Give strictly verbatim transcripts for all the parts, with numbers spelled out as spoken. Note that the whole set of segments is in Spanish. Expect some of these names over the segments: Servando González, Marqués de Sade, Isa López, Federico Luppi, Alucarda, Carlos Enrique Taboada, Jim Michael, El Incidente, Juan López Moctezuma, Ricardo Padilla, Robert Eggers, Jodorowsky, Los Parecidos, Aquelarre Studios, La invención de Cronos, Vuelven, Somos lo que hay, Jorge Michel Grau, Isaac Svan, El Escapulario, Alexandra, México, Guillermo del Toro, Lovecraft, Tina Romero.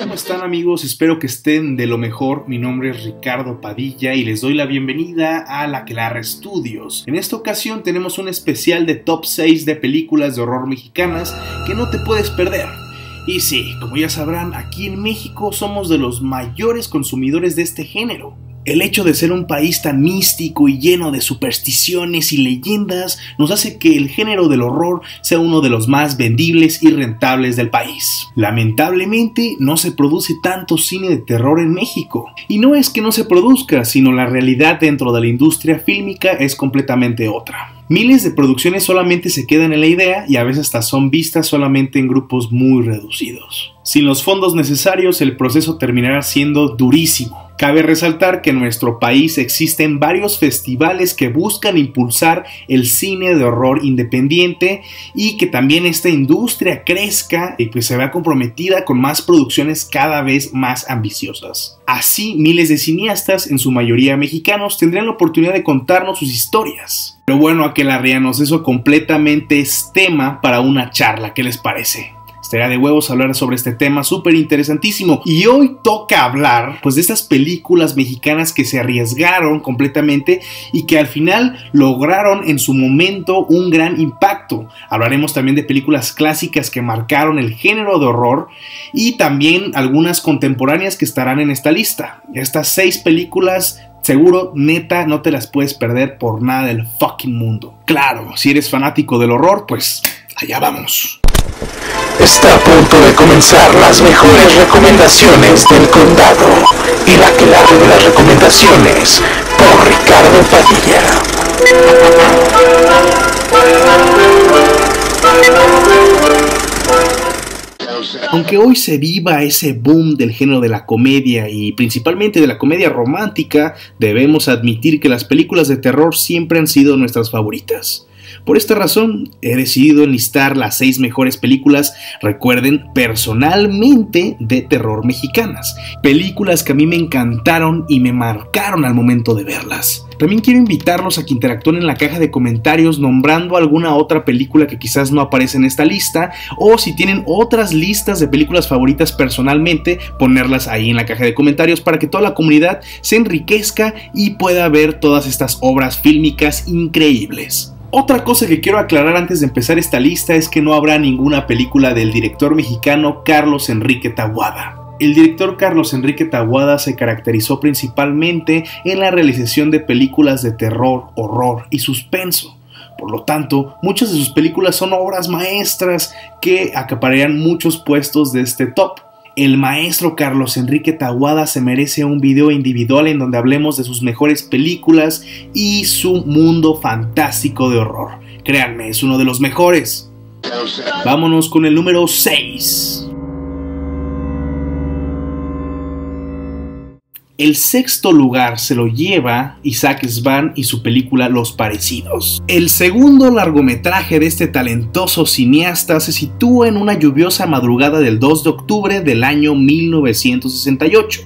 ¿Cómo están, amigos? Espero que estén de lo mejor. Mi nombre es Ricardo Padilla y les doy la bienvenida a la Aquelarre Studios. En esta ocasión tenemos un especial de top seis de películas de horror mexicanas que no te puedes perder. Y sí, como ya sabrán, aquí en México somos de los mayores consumidores de este género. El hecho de ser un país tan místico y lleno de supersticiones y leyendas nos hace que el género del horror sea uno de los más vendibles y rentables del país. Lamentablemente, no se produce tanto cine de terror en México. Y no es que no se produzca, sino la realidad dentro de la industria fílmica es completamente otra. Miles de producciones solamente se quedan en la idea y a veces hasta son vistas solamente en grupos muy reducidos. Sin los fondos necesarios, el proceso terminará siendo durísimo. Cabe resaltar que en nuestro país existen varios festivales que buscan impulsar el cine de horror independiente y que también esta industria crezca y que se vea comprometida con más producciones cada vez más ambiciosas. Así, miles de cineastas, en su mayoría mexicanos, tendrán la oportunidad de contarnos sus historias. Pero bueno, aquelarrianos, eso completamente es tema para una charla, ¿qué les parece? Será de huevos hablar sobre este tema súper interesantísimo. Y hoy toca hablar pues de estas películas mexicanas que se arriesgaron completamente y que al final lograron en su momento un gran impacto. Hablaremos también de películas clásicas que marcaron el género de horror y también algunas contemporáneas que estarán en esta lista. Estas seis películas seguro, neta, no te las puedes perder por nada del fucking mundo. Claro, si eres fanático del horror, pues allá vamos. Está a punto de comenzar las mejores recomendaciones del condado y la que la de las recomendaciones por Ricardo Padilla. Aunque hoy se viva ese boom del género de la comedia y principalmente de la comedia romántica, debemos admitir que las películas de terror siempre han sido nuestras favoritas. Por esta razón, he decidido enlistar las seis mejores películas, recuerden, personalmente de terror mexicanas. Películas que a mí me encantaron y me marcaron al momento de verlas. También quiero invitarlos a que interactúen en la caja de comentarios nombrando alguna otra película que quizás no aparece en esta lista, o si tienen otras listas de películas favoritas personalmente, ponerlas ahí en la caja de comentarios para que toda la comunidad se enriquezca y pueda ver todas estas obras fílmicas increíbles. Otra cosa que quiero aclarar antes de empezar esta lista es que no habrá ninguna película del director mexicano Carlos Enrique Taboada. El director Carlos Enrique Taboada se caracterizó principalmente en la realización de películas de terror, horror y suspenso. Por lo tanto, muchas de sus películas son obras maestras que acapararían muchos puestos de este top. El maestro Carlos Enrique Taboada se merece un video individual en donde hablemos de sus mejores películas y su mundo fantástico de horror. Créanme, es uno de los mejores. Vámonos con el número seis. El sexto lugar se lo lleva Isaac Svan y su película Los Parecidos. El segundo largometraje de este talentoso cineasta se sitúa en una lluviosa madrugada del dos de octubre del año mil novecientos sesenta y ocho.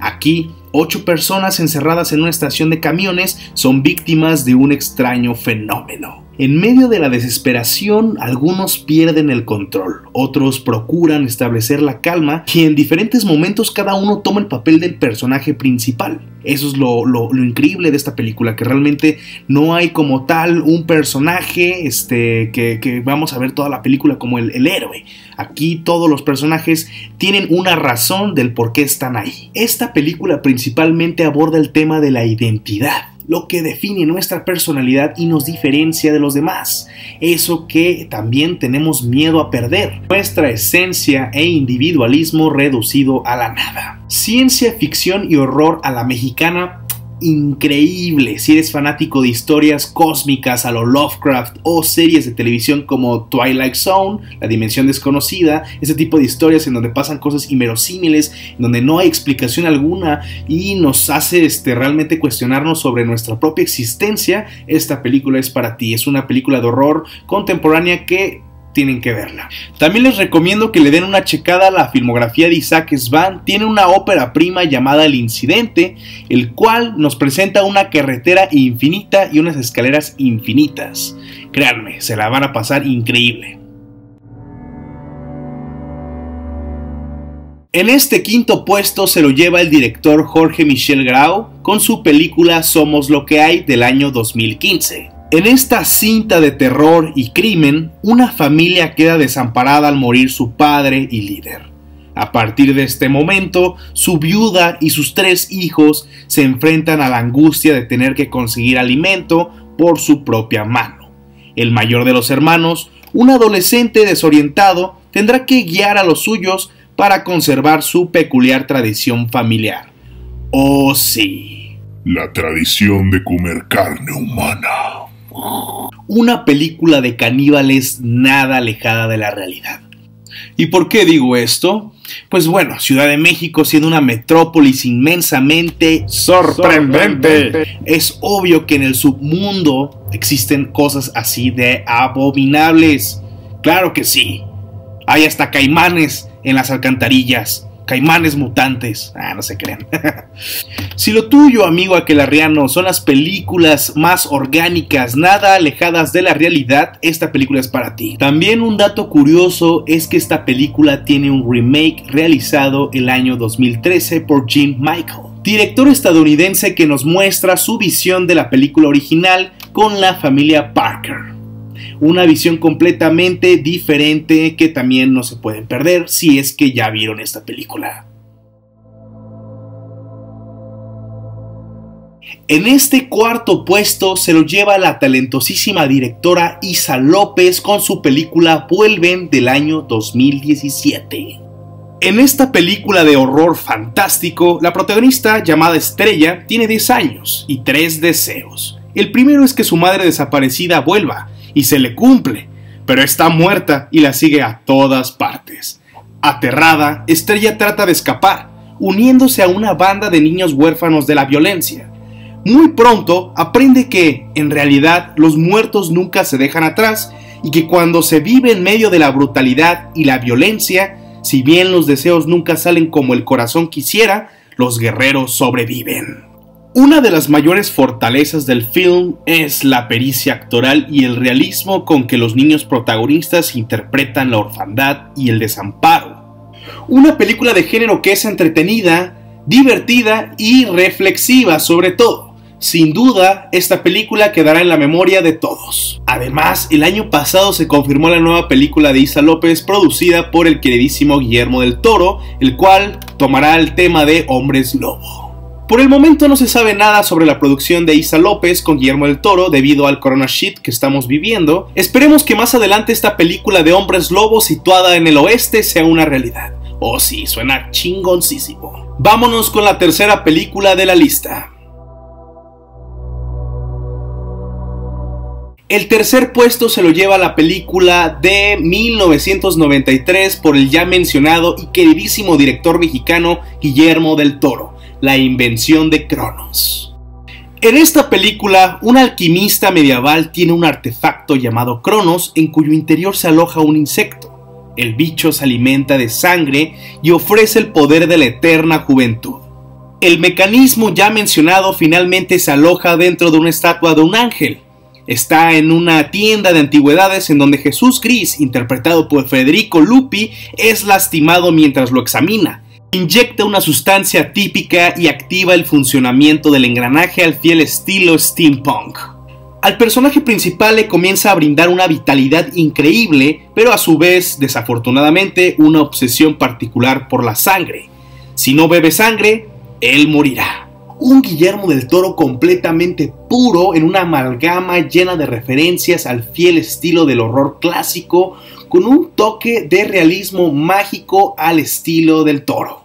Aquí, ocho personas encerradas en una estación de camiones son víctimas de un extraño fenómeno. En medio de la desesperación, algunos pierden el control, otros procuran establecer la calma y en diferentes momentos cada uno toma el papel del personaje principal. Eso es lo, lo, lo increíble de esta película, que realmente no hay como tal un personaje este, que, que vamos a ver toda la película como el, el héroe. Aquí todos los personajes tienen una razón del por qué están ahí. Esta película principalmente aborda el tema de la identidad, lo que define nuestra personalidad y nos diferencia de los demás, eso que también tenemos miedo a perder, nuestra esencia e individualismo reducido a la nada. Ciencia ficción y horror a la mexicana, increíble si eres fanático de historias cósmicas a lo Lovecraft o series de televisión como Twilight Zone, La Dimensión Desconocida, ese tipo de historias en donde pasan cosas inverosímiles, en donde no hay explicación alguna y nos hace este, realmente cuestionarnos sobre nuestra propia existencia. Esta película es para ti, es una película de horror contemporánea que tienen que verla. También les recomiendo que le den una checada a la filmografía de Isaac Svan. Tiene una ópera prima llamada El Incidente, el cual nos presenta una carretera infinita y unas escaleras infinitas. Créanme, se la van a pasar increíble. En este quinto puesto se lo lleva el director Jorge Michel Grau con su película Somos lo que hay del año dos mil quince. En esta cinta de terror y crimen, una familia queda desamparada al morir su padre y líder. A partir de este momento, su viuda y sus tres hijos se enfrentan a la angustia de tener que conseguir alimento por su propia mano. El mayor de los hermanos, un adolescente desorientado, tendrá que guiar a los suyos para conservar su peculiar tradición familiar. ¡Oh sí! La tradición de comer carne humana. Una película de caníbales nada alejada de la realidad. ¿Y por qué digo esto? Pues bueno, Ciudad de México, siendo una metrópolis inmensamente sorprendente, es obvio que en el submundo existen cosas así de abominables. ¡Claro que sí! Hay hasta caimanes en las alcantarillas, caimanes mutantes. Ah, no se crean. Si lo tuyo, amigo aquelarriano, son las películas más orgánicas, nada alejadas de la realidad, esta película es para ti. También un dato curioso es que esta película tiene un remake realizado el año dos mil trece por Jim Michael, director estadounidense que nos muestra su visión de la película original con la familia Parker. Una visión completamente diferente que también no se pueden perder si es que ya vieron esta película. En este cuarto puesto se lo lleva la talentosísima directora Isa López con su película Vuelven del año dos mil diecisiete. En esta película de horror fantástico, la protagonista llamada Estrella tiene diez años y tres deseos. El primero es que su madre desaparecida vuelva, y se le cumple, pero está muerta y la sigue a todas partes. Aterrada, Estrella trata de escapar, uniéndose a una banda de niños huérfanos de la violencia. Muy pronto aprende que, en realidad, los muertos nunca se dejan atrás y que cuando se vive en medio de la brutalidad y la violencia, si bien los deseos nunca salen como el corazón quisiera, los guerreros sobreviven. Una de las mayores fortalezas del film es la pericia actoral y el realismo con que los niños protagonistas interpretan la orfandad y el desamparo. Una película de género que es entretenida, divertida y reflexiva sobre todo. Sin duda, esta película quedará en la memoria de todos. Además, el año pasado se confirmó la nueva película de Isa López producida por el queridísimo Guillermo del Toro, el cual tomará el tema de Hombres Lobo. Por el momento no se sabe nada sobre la producción de Isa López con Guillermo del Toro debido al corona shit que estamos viviendo. Esperemos que más adelante esta película de hombres lobos situada en el oeste sea una realidad. Oh sí, suena chingoncísimo. Vámonos con la tercera película de la lista. El tercer puesto se lo lleva la película de mil novecientos noventa y tres por el ya mencionado y queridísimo director mexicano Guillermo del Toro, La invención de Cronos. En esta película, un alquimista medieval tiene un artefacto llamado Cronos en cuyo interior se aloja un insecto. El bicho se alimenta de sangre y ofrece el poder de la eterna juventud. El mecanismo ya mencionado finalmente se aloja dentro de una estatua de un ángel. Está en una tienda de antigüedades en donde Jesús Gris, interpretado por Federico Luppi, es lastimado mientras lo examina. Inyecta una sustancia típica y activa el funcionamiento del engranaje al fiel estilo steampunk. Al personaje principal le comienza a brindar una vitalidad increíble, pero a su vez, desafortunadamente, una obsesión particular por la sangre. Si no bebe sangre, él morirá. Un Guillermo del Toro completamente puro en una amalgama llena de referencias al fiel estilo del horror clásico con un toque de realismo mágico al estilo del Toro.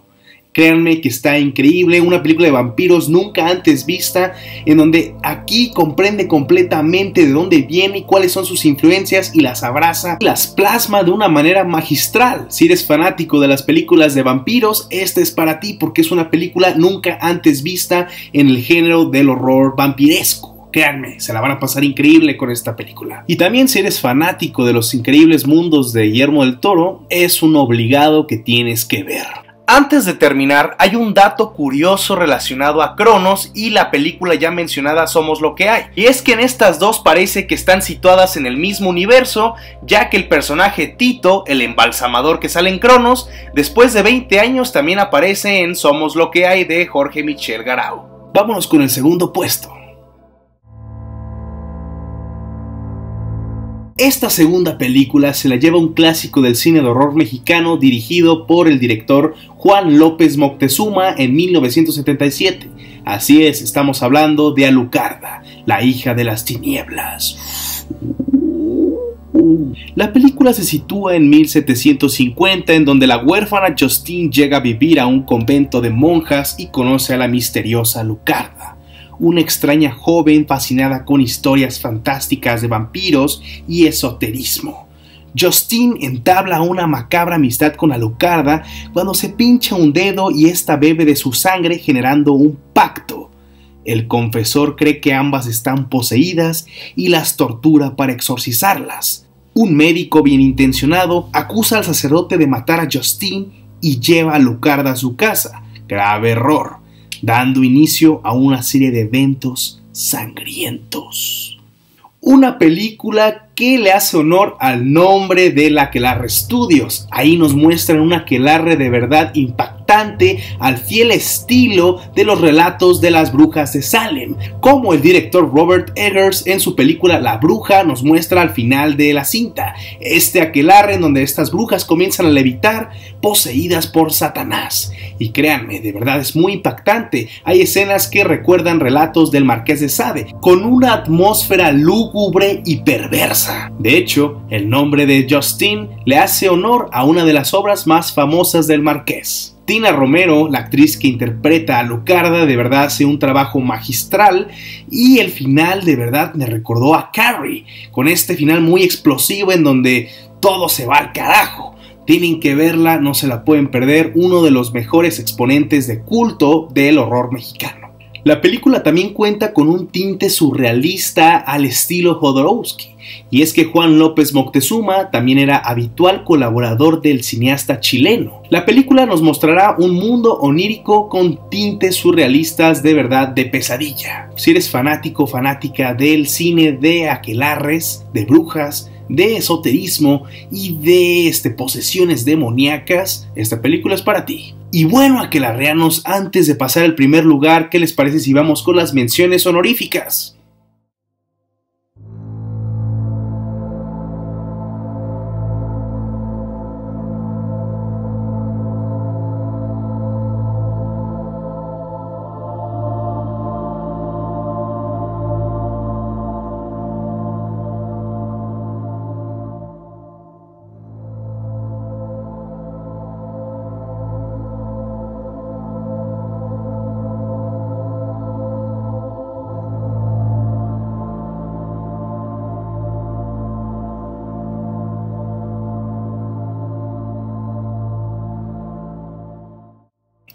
Créanme que está increíble, una película de vampiros nunca antes vista en donde aquí comprende completamente de dónde viene y cuáles son sus influencias y las abraza y las plasma de una manera magistral. Si eres fanático de las películas de vampiros, esta es para ti porque es una película nunca antes vista en el género del horror vampiresco. Créanme, se la van a pasar increíble con esta película. Y también si eres fanático de los increíbles mundos de Guillermo del Toro, es un obligado que tienes que ver. Antes de terminar, hay un dato curioso relacionado a Cronos y la película ya mencionada Somos lo que hay, y es que en estas dos parece que están situadas en el mismo universo, ya que el personaje Tito, el embalsamador que sale en Cronos, después de veinte años también aparece en Somos lo que hay de Jorge Michel Grau. Vámonos con el segundo puesto. Esta segunda película se la lleva un clásico del cine de horror mexicano dirigido por el director Juan López Moctezuma en mil novecientos setenta y siete. Así es, estamos hablando de Alucarda, la hija de las tinieblas. La película se sitúa en mil setecientos cincuenta, en donde la huérfana Justine llega a vivir a un convento de monjas y conoce a la misteriosa Alucarda, una extraña joven fascinada con historias fantásticas de vampiros y esoterismo. Justine entabla una macabra amistad con Alucarda cuando se pincha un dedo y esta bebe de su sangre, generando un pacto. El confesor cree que ambas están poseídas y las tortura para exorcizarlas. Un médico bienintencionado acusa al sacerdote de matar a Justine y lleva a Alucarda a su casa. Grave error, dando inicio a una serie de eventos sangrientos. Una película que le hace honor al nombre de la Aquelarre Studios. Ahí nos muestran una aquelarre de verdad impactante al fiel estilo de los relatos de las brujas de Salem, como el director Robert Eggers en su película La Bruja nos muestra al final de la cinta, este aquelarre en donde estas brujas comienzan a levitar poseídas por Satanás. Y créanme, de verdad es muy impactante. Hay escenas que recuerdan relatos del Marqués de Sade, con una atmósfera lúgubre y perversa. De hecho, el nombre de Justine le hace honor a una de las obras más famosas del Marqués. Tina Romero, la actriz que interpreta a Alucarda, de verdad hace un trabajo magistral, y el final de verdad me recordó a Carrie, con este final muy explosivo en donde todo se va al carajo. Tienen que verla, no se la pueden perder, uno de los mejores exponentes de culto del horror mexicano. La película también cuenta con un tinte surrealista al estilo Jodorowsky, y es que Juan López Moctezuma también era habitual colaborador del cineasta chileno. La película nos mostrará un mundo onírico con tintes surrealistas de verdad de pesadilla. Si eres fanático o fanática del cine de aquelarres, de brujas, de esoterismo y de este, posesiones demoníacas, esta película es para ti. Y bueno, aquelarreanos, antes de pasar al primer lugar, ¿qué les parece si vamos con las menciones honoríficas?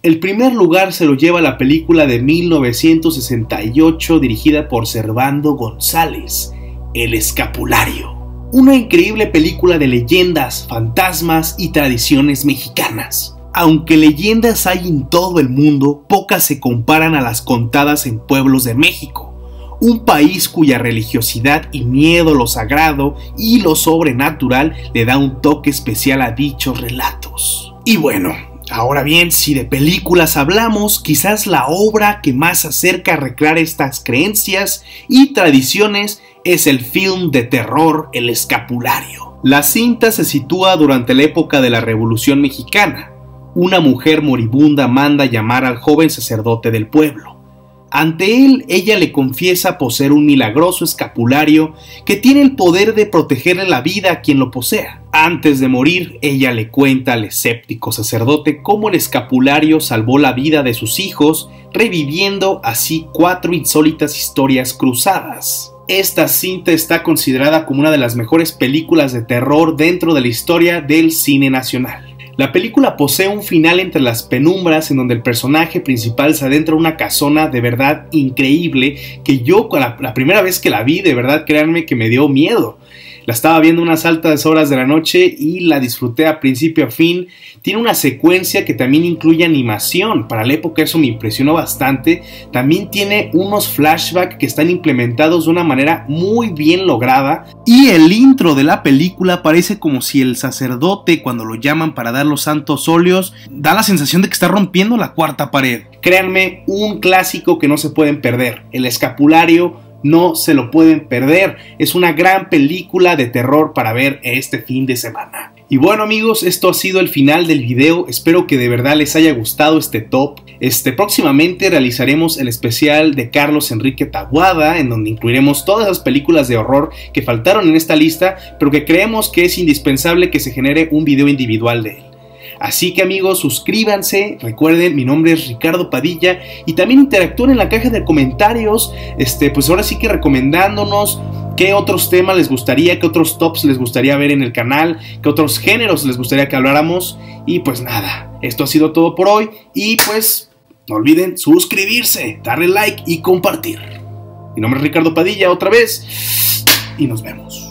El primer lugar se lo lleva la película de mil novecientos sesenta y ocho dirigida por Servando González, El Escapulario. Una increíble película de leyendas, fantasmas y tradiciones mexicanas. Aunque leyendas hay en todo el mundo, pocas se comparan a las contadas en pueblos de México, un país cuya religiosidad y miedo a lo sagrado y lo sobrenatural le da un toque especial a dichos relatos. Y bueno, ahora bien, si de películas hablamos, quizás la obra que más acerca a recrear estas creencias y tradiciones es el film de terror El Escapulario. La cinta se sitúa durante la época de la Revolución Mexicana. Una mujer moribunda manda llamar al joven sacerdote del pueblo. Ante él, ella le confiesa poseer un milagroso escapulario que tiene el poder de protegerle la vida a quien lo posea. Antes de morir, ella le cuenta al escéptico sacerdote cómo el escapulario salvó la vida de sus hijos, reviviendo así cuatro insólitas historias cruzadas. Esta cinta está considerada como una de las mejores películas de terror dentro de la historia del cine nacional. La película posee un final entre las penumbras en donde el personaje principal se adentra a una casona de verdad increíble que yo la, la primera vez que la vi, de verdad créanme que me dio miedo. La estaba viendo unas altas horas de la noche y la disfruté a principio a fin. Tiene una secuencia que también incluye animación. Para la época eso me impresionó bastante. También tiene unos flashbacks que están implementados de una manera muy bien lograda. Y el intro de la película parece como si el sacerdote, cuando lo llaman para dar los santos óleos, da la sensación de que está rompiendo la cuarta pared. Créanme, un clásico que no se pueden perder. El Escapulario. No se lo pueden perder, es una gran película de terror para ver este fin de semana. Y bueno amigos, esto ha sido el final del video, espero que de verdad les haya gustado este top. Este, próximamente realizaremos el especial de Carlos Enrique Taboada, en donde incluiremos todas las películas de horror que faltaron en esta lista, pero que creemos que es indispensable que se genere un video individual de él. Así que amigos, suscríbanse, recuerden, mi nombre es Ricardo Padilla y también interactúen en la caja de comentarios, este, pues ahora sí que recomendándonos qué otros temas les gustaría, qué otros tops les gustaría ver en el canal, qué otros géneros les gustaría que habláramos y pues nada, esto ha sido todo por hoy y pues no olviden suscribirse, darle like y compartir. Mi nombre es Ricardo Padilla otra vez y nos vemos.